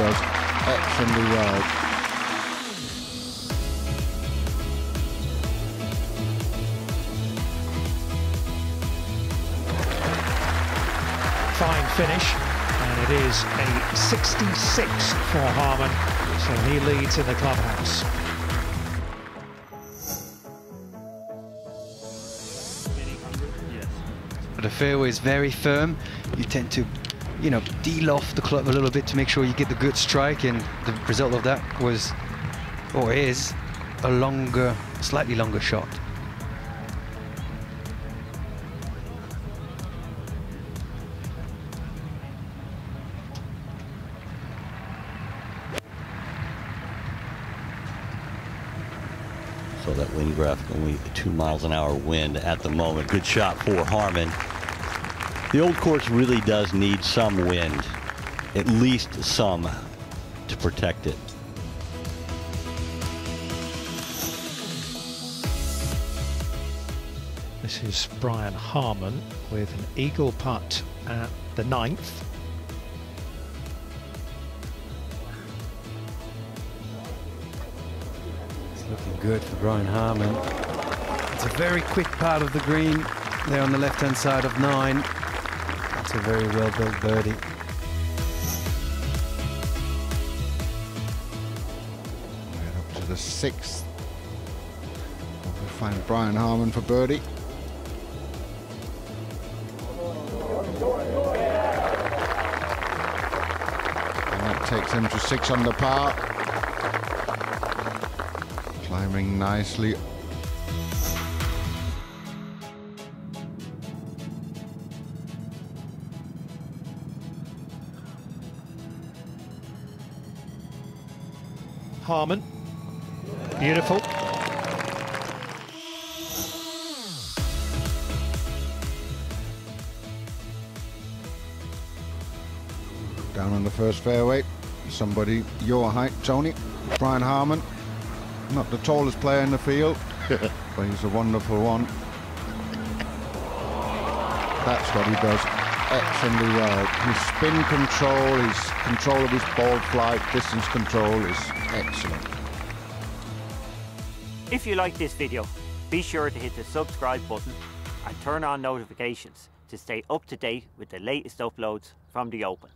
does extremely well. Fine finish, and it is a 66 for Harman, so he leads in the clubhouse. The fairway is very firm. You tend to, deal off the club a little bit to make sure you get the good strike, and the result of that was, or is, a longer, slightly longer shot. So that wind graphic, only 2 miles an hour wind at the moment. Good shot for Harman. The old course really does need some wind, at least some, to protect it. This is Brian Harman with an eagle putt at the 9th. Looking good for Brian Harman. It's a very quick part of the green there on the left-hand side of 9. That's a very well-built birdie. Right up to the 6th. We'll find Brian Harman for birdie. And that takes him to 6 under par. Climbing nicely. Harman, beautiful. Down on the first fairway, somebody your height, Tony. Brian Harman. Not the tallest player in the field, but he's a wonderful one. That's what he does extremely well. His spin control, his control of his ball flight, distance control is excellent. If you like this video, be sure to hit the subscribe button and turn on notifications to stay up to date with the latest uploads from the Open.